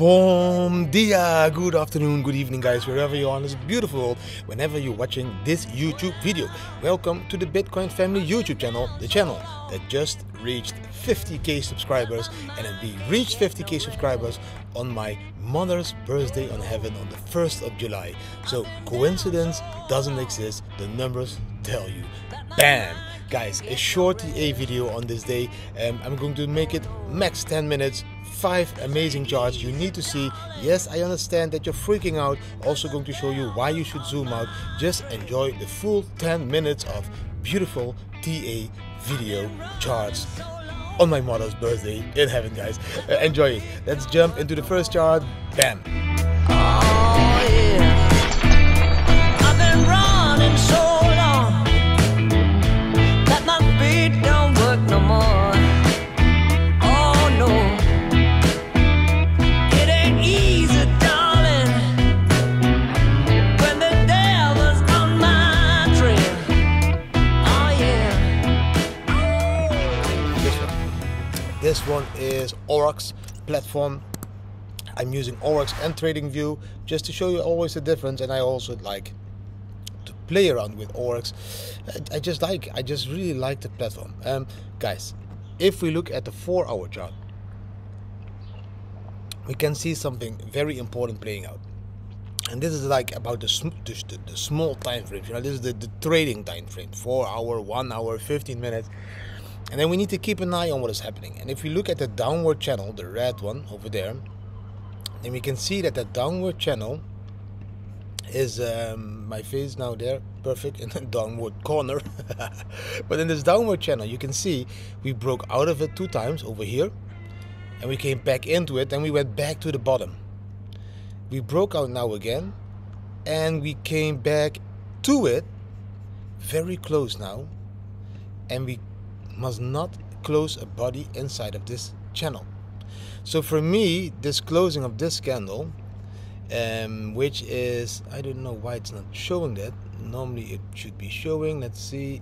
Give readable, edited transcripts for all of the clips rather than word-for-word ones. Bom dia, good afternoon, good evening guys, wherever you are in this beautiful world, whenever you're watching this YouTube video. Welcome to the Bitcoin Family YouTube channel, the channel that just reached 50k subscribers, and we reached 50k subscribers on my mother's birthday on heaven on the 1st of July. So coincidence doesn't exist, the numbers tell you. Bam! Guys, a short EA video on this day. I'm going to make it max 10 minutes, 5 amazing charts you need to see. Yes, I understand that you're freaking out. Also going to show you why you should zoom out. Just enjoy the full 10 minutes of beautiful TA video charts on my mother's birthday in heaven, guys. Enjoy it. Let's jump into the first chart. Bam! Oh, yeah. I've been running so this one is AUROX platform. I'm using AUROX and TradingView just to show you always the difference, and I also like to play around with AUROX. I just really like the platform. Guys, if we look at the 4-hour chart, we can see something very important playing out, and this is like about the small time frames. You know, this is the trading time frame: 4 hour, 1 hour, 15 minutes. And then we need to keep an eye on what is happening. And if we look at the downward channel, the red one over there, then we can see that the downward channel is my face now there, perfect, in the downward corner. But in this downward channel, you can see we broke out of it 2 times over here, and we came back into it, and we went back to the bottom. We broke out now again, and we came back to it, very close now, and we must not close a body inside of this channel. So for me, this closing of this candle, which is, I don't know why it's not showing that. Normally it should be showing. Let's see,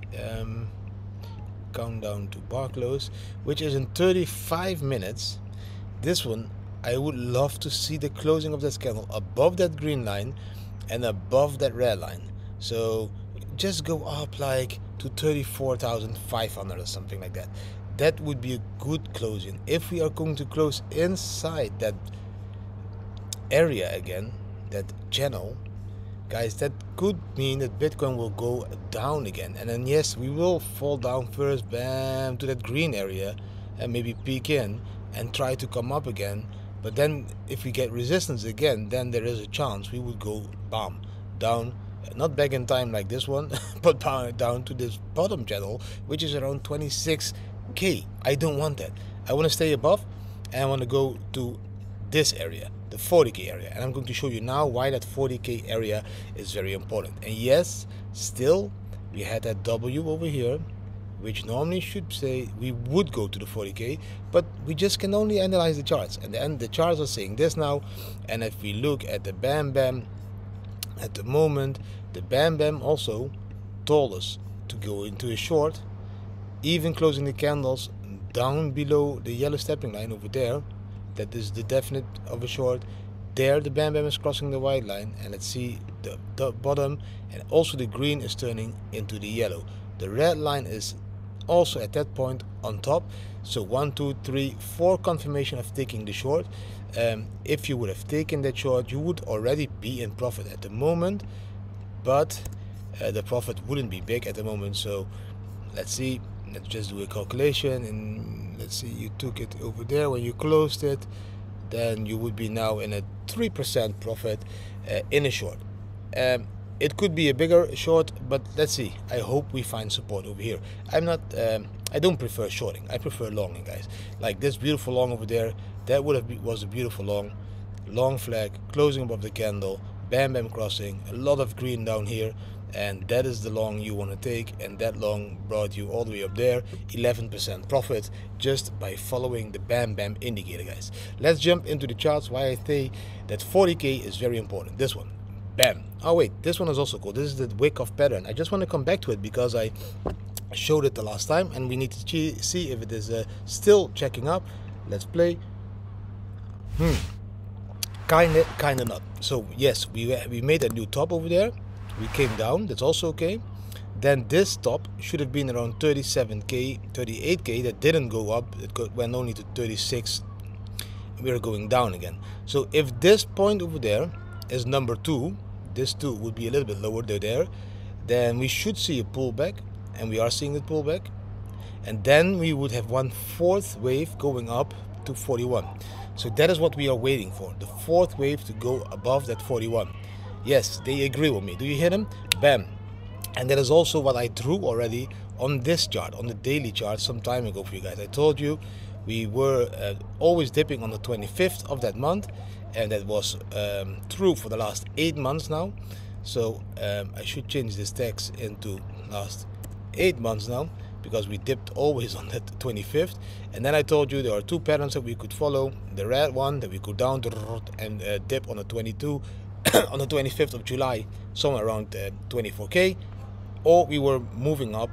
countdown to bar close, which is in 35 minutes. This one, I would love to see the closing of this candle above that green line and above that red line. So just go up like to 34,500 or something like that. That would be a good closing. If we are going to close inside that area again, that channel, guys, that could mean that Bitcoin will go down again. And then yes, we will fall down first, bam, to that green area, and maybe peek in and try to come up again. But then if we get resistance again, then there is a chance we would go bam, down. Not back in time like this one, but down to this bottom channel, which is around 26k. I don't want that. I want to stay above, and I want to go to this area, the 40k area, and I'm going to show you now why that 40k area is very important. And yes, still we had that W over here, which normally should say we would go to the 40k, but we just can only analyze the charts, and the charts are saying this now. And if we look at the BAM BAM at the moment, the BAM BAM also told us to go into a short, even closing the candles down below the yellow stepping line over there. That is the definite of a short. There the BAM BAM is crossing the white line, and let's see the bottom, and also the green is turning into the yellow. The red line is also at that point on top. So 1, 2, 3, 4 confirmation of taking the short. If you would have taken that short, you would already be in profit at the moment, but the profit wouldn't be big at the moment. So let's see, let's just do a calculation, and let's see, you took it over there when you closed it, then you would be now in a 3% profit in a short. It could be a bigger short, but let's see. I hope we find support over here. I'm not I don't prefer shorting, I prefer longing, guys. Like this beautiful long over there, that would have been, was a beautiful long flag closing above the candle, BAM BAM crossing, a lot of green down here, and that is the long you want to take, and that long brought you all the way up there. 11% profit just by following the BAM BAM indicator, guys. Let's jump into the charts why I say that 40k is very important. This one, BAM. Oh wait, this one is also cool. This is the Wyckoff pattern. I just want to come back to it because I showed it the last time, and we need to see if it is still checking up. Let's play. kind of not. So yes, we made a new top over there. We came down, that's also okay. Then this top should have been around 37k, 38k. That didn't go up, it went only to 36. We're going down again. So if this point over there is number two, this two would be a little bit lower there, then we should see a pullback, and we are seeing the pullback, and then we would have 1/4 wave going up to 41. So that is what we are waiting for, the 4th wave to go above that 41. Yes, they agree with me. Do you hear them? Bam. And that is also what I drew already on this chart, on the daily chart, some time ago for you guys. I told you we were always dipping on the 25th of that month, and that was true for the last 8 months now. So I should change this text into last 8 months now, because we dipped always on that 25th. And then I told you there are two patterns that we could follow. The red one that we go down and dip on the 22 on the 25th of July, somewhere around 24k, or we were moving up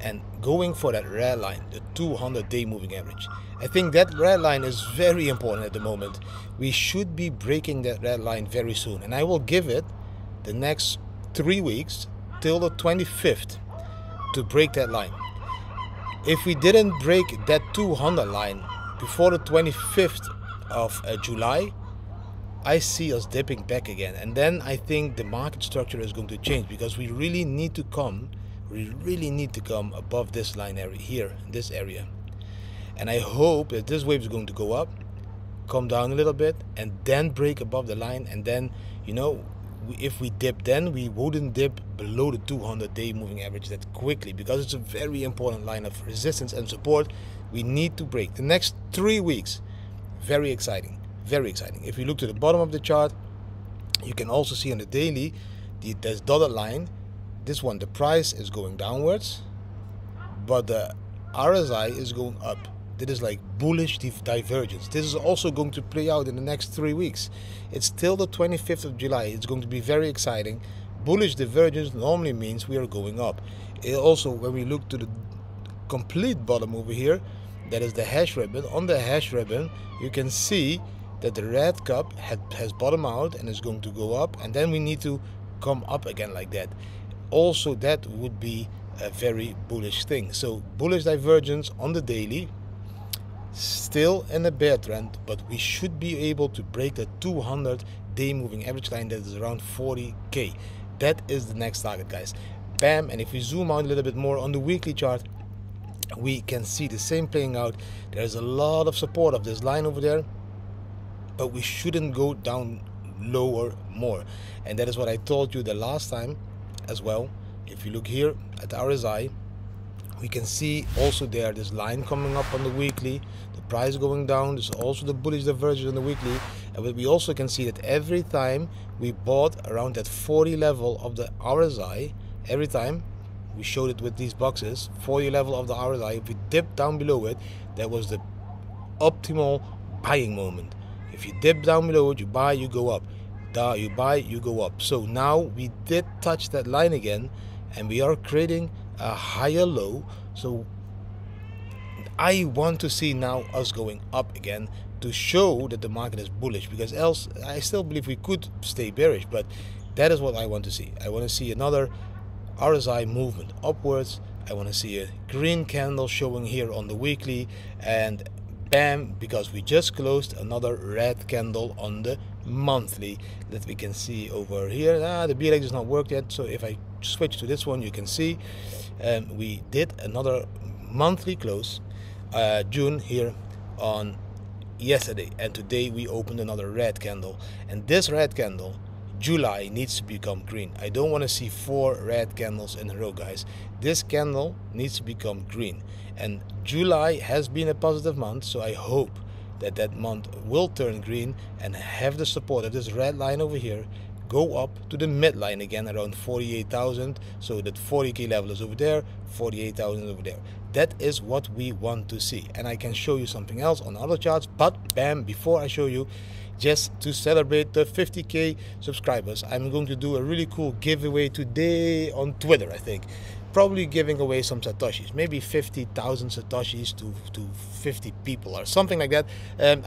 and going for that red line, the 200-day moving average. I think that red line is very important at the moment. We should be breaking that red line very soon, and I will give it the next 3 weeks till the 25th to break that line. If we didn't break that 200 line before the 25th of July, I see us dipping back again, and then I think the market structure is going to change, because we really need to come above this line area here, in this area. And I hope that this wave is going to go up, come down a little bit, and then break above the line. And then, you know, if we dip, then we wouldn't dip below the 200-day moving average that quickly, because it's a very important line of resistance and support we need to break. The next 3 weeks, very exciting, very exciting. If you look to the bottom of the chart, you can also see on the daily, there's dotted line. This one, the price is going downwards, but the RSI is going up. That is like bullish divergence. This is also going to play out in the next 3 weeks. It's still the 25th of July. It's going to be very exciting. Bullish divergence normally means we are going up. It also, when we look to the complete bottom over here, that is the hash ribbon. On the hash ribbon, you can see that the red cup has bottomed out and is going to go up, and then we need to come up again like that. Also, that would be a very bullish thing. So bullish divergence on the daily, still in a bear trend, but we should be able to break the 200-day moving average line that is around 40k. That is the next target, guys. Bam. And if we zoom out a little bit more on the weekly chart, we can see the same playing out. There's a lot of support of this line over there, but we shouldn't go down lower more, and that is what I told you the last time as well. If you look here at the RSI, we can see also there this line coming up on the weekly, the price going down. There's also the bullish divergence on the weekly, and we also can see that every time we bought around that 40 level of the RSI, every time we showed it with these boxes, 40 level of the RSI, if we dip down below it, that was the optimal buying moment. If you dip down below it, you buy, you go up. You buy, you go up. So now we did touch that line again, and we are creating a higher low. So I want to see now us going up again to show that the market is bullish, because else I still believe we could stay bearish, but that is what I want to see. I want to see another RSI movement upwards. I want to see a green candle showing here on the weekly, and bam, because we just closed another red candle on the monthly that we can see over here. The BLX is not worked yet, so if I switch to this one, you can see we did another monthly close, June, here on yesterday, and today we opened another red candle, and this red candle, July, needs to become green. I don't want to see 4 red candles in a row, guys. This candle needs to become green, and July has been a positive month, so I hope that that month will turn green and have the support of this red line over here, go up to the midline again around 48,000. So that 40k level is over there, 48,000 over there. That is what we want to see. And I can show you something else on other charts, but bam, before I show you, just to celebrate the 50k subscribers, I'm going to do a really cool giveaway today on Twitter, I think. probably giving away some satoshis, maybe 50,000 satoshis to 50 people or something like that.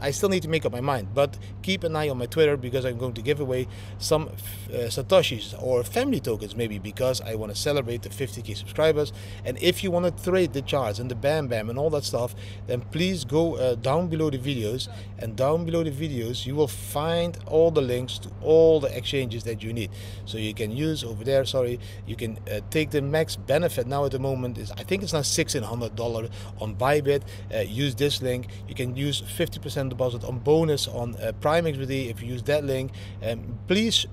I still need to make up my mind, but keep an eye on my Twitter because I'm going to give away some satoshis or family tokens maybe, because I want to celebrate the 50k subscribers. And if you want to trade the charts and the Bam Bam and all that stuff, then please go down below the videos, and down below the videos you will find all the links to all the exchanges that you need, so you can use over there. Sorry, you can take the max benefit now at the moment is, I think it's now $1,600 on Bybit. Use this link. You can use 50% deposit on bonus on PrimeXBT if you use that link. Please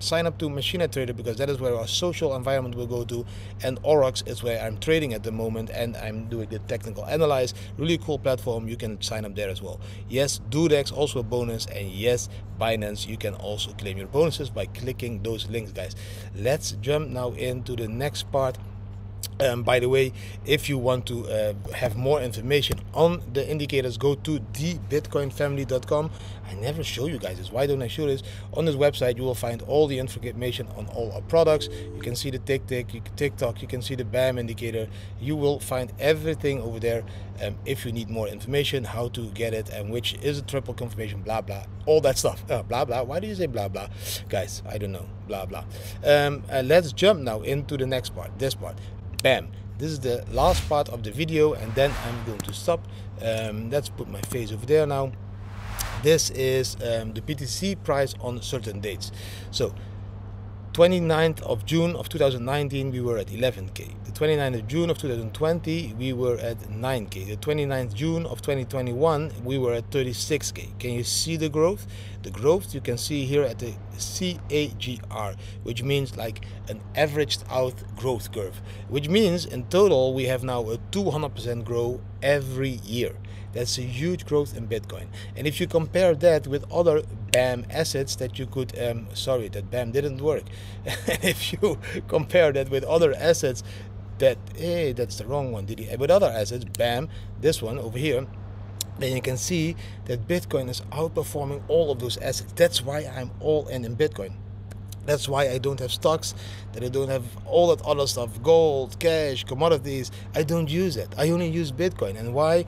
sign up to Machina Trader, because that is where our social environment will go to, and AUROX is where I'm trading at the moment, and I'm doing the technical analyze. Really cool platform. You can sign up there as well. Yes, Dudex also a bonus, and yes, Binance. You can also claim your bonuses by clicking those links, guys. Let's jump now into the next part. By the way, if you want to have more information on the indicators, go to thebitcoinfamily.com. I never show you guys this. Why don't I show this? On this website, you will find all the information on all our products. You can see the TikTok, you can see the BAM indicator. You will find everything over there. If you need more information, how to get it, and which is a triple confirmation, blah, blah, all that stuff. Blah, blah. Why do you say blah, blah? Guys, I don't know. Blah, blah. Let's jump now into the next part, this part. Bam! This is the last part of the video, and then I'm going to stop. Let's put my face over there now. This is the BTC price on certain dates. So 29th of June of 2019 we were at 11k. The 29th of June of 2020 we were at 9k. The 29th June of 2021 we were at 36k. Can you see the growth? The growth you can see here at the CAGR, which means like an averaged out growth curve, which means in total we have now a 200% growth every year. That's a huge growth in Bitcoin. And if you compare that with other BAM assets that you could, sorry, that BAM didn't work. And if you compare that with other assets that, hey, that's the wrong one, did he? With other assets, BAM, this one over here, then you can see that Bitcoin is outperforming all of those assets. That's why I'm all in Bitcoin. That's why I don't have stocks, that I don't have all that other stuff, gold, cash, commodities. I don't use it. I only use Bitcoin. And why?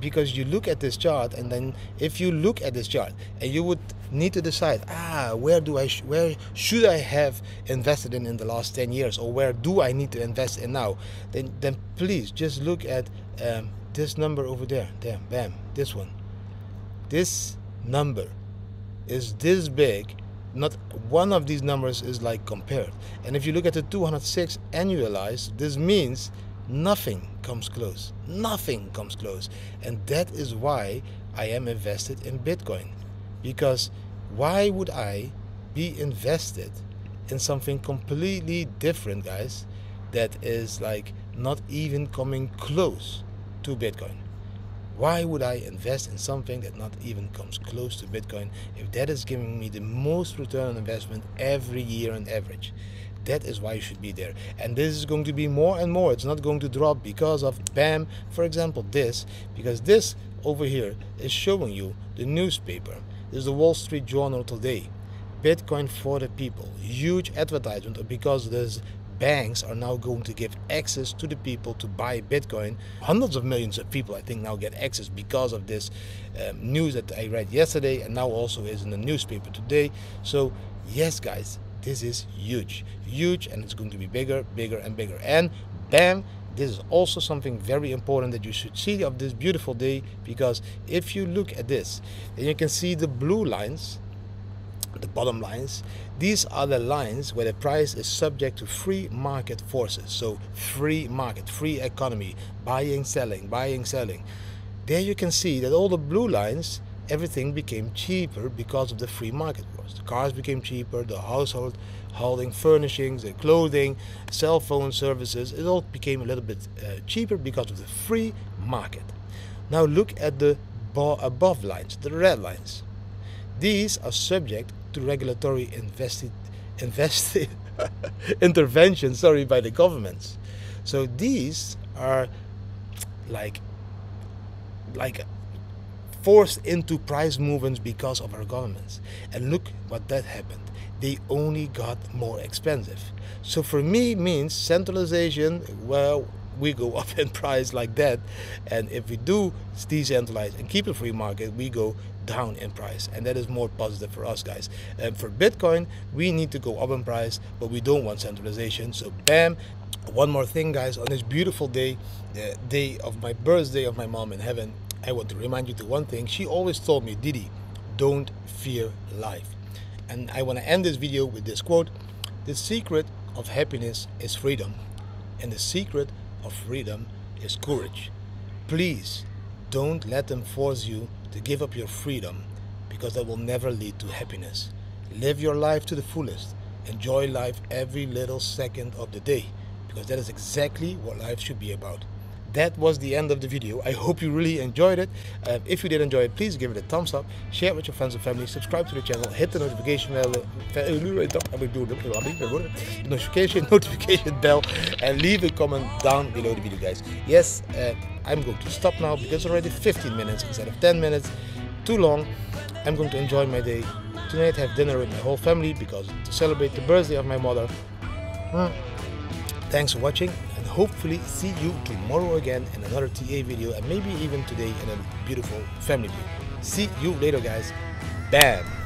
Because you look at this chart, and then if you look at this chart and you would need to decide, where should I have invested in the last 10 years, or where do I need to invest in now? Then please just look at this number over there. There, bam, this one. This number is this big. Not one of these numbers is like compared. And if you look at the 206 annualized, this means nothing comes close. Nothing comes close. And that is why I am invested in Bitcoin. Because why would I be invested in something completely different, guys, that is like not even coming close to Bitcoin? Why would I invest in something that not even comes close to Bitcoin if that is giving me the most return on investment every year on average? That is why you should be there. And this is going to be more and more. It's not going to drop because of BAM. For example, this. Because this over here is showing you the newspaper. This is the Wall Street Journal today. Bitcoin for the people. Huge advertisement, because there's banks are now going to give access to the people to buy Bitcoin. Hundreds of millions of people, I think, now get access because of this news that I read yesterday, and now also is in the newspaper today. So yes, guys, this is huge, huge, and it's going to be bigger, bigger, and bigger. And BAM, this is also something very important that you should see of this beautiful day, because if you look at this, then you can see the blue lines, the bottom lines. These are the lines where the price is subject to free market forces. So free market, free economy, buying, selling, buying, selling. There you can see that all the blue lines, everything became cheaper because of the free market force. The cars became cheaper, the household furnishings, the clothing, cell phone services, it all became a little bit cheaper because of the free market. Now look at the above lines, the red lines. These are subject to regulatory intervention, sorry, by the governments. So these are like forced into price movements because of our governments. And look what that happened. They only got more expensive. So for me means centralization, well, we go up in price like that. And if we do decentralize and keep a free market, we go down in price. And that is more positive for us, guys. And for Bitcoin, we need to go up in price, but we don't want centralization. So bam. One more thing, guys, on this beautiful day, the day of my birthday of my mom in heaven, I want to remind you to one thing. She always told me, Didi, don't fear life. And I want to end this video with this quote. The secret of happiness is freedom. And the secret of freedom is courage. Please don't let them force you to give up your freedom, because that will never lead to happiness. Live your life to the fullest. Enjoy life every little second of the day, because that is exactly what life should be about. That was the end of the video. I hope you really enjoyed it. If you did enjoy it, please give it a thumbs up, share it with your friends and family, subscribe to the channel, hit the notification bell, and leave a comment down below the video, guys. Yes, I'm going to stop now because it's already 15 minutes instead of 10 minutes. Too long. I'm going to enjoy my day. Tonight have dinner with my whole family because to celebrate the birthday of my mother. Thanks for watching, and hopefully see you tomorrow again in another TA video, and maybe even today in a beautiful family view. See you later, guys. Bam!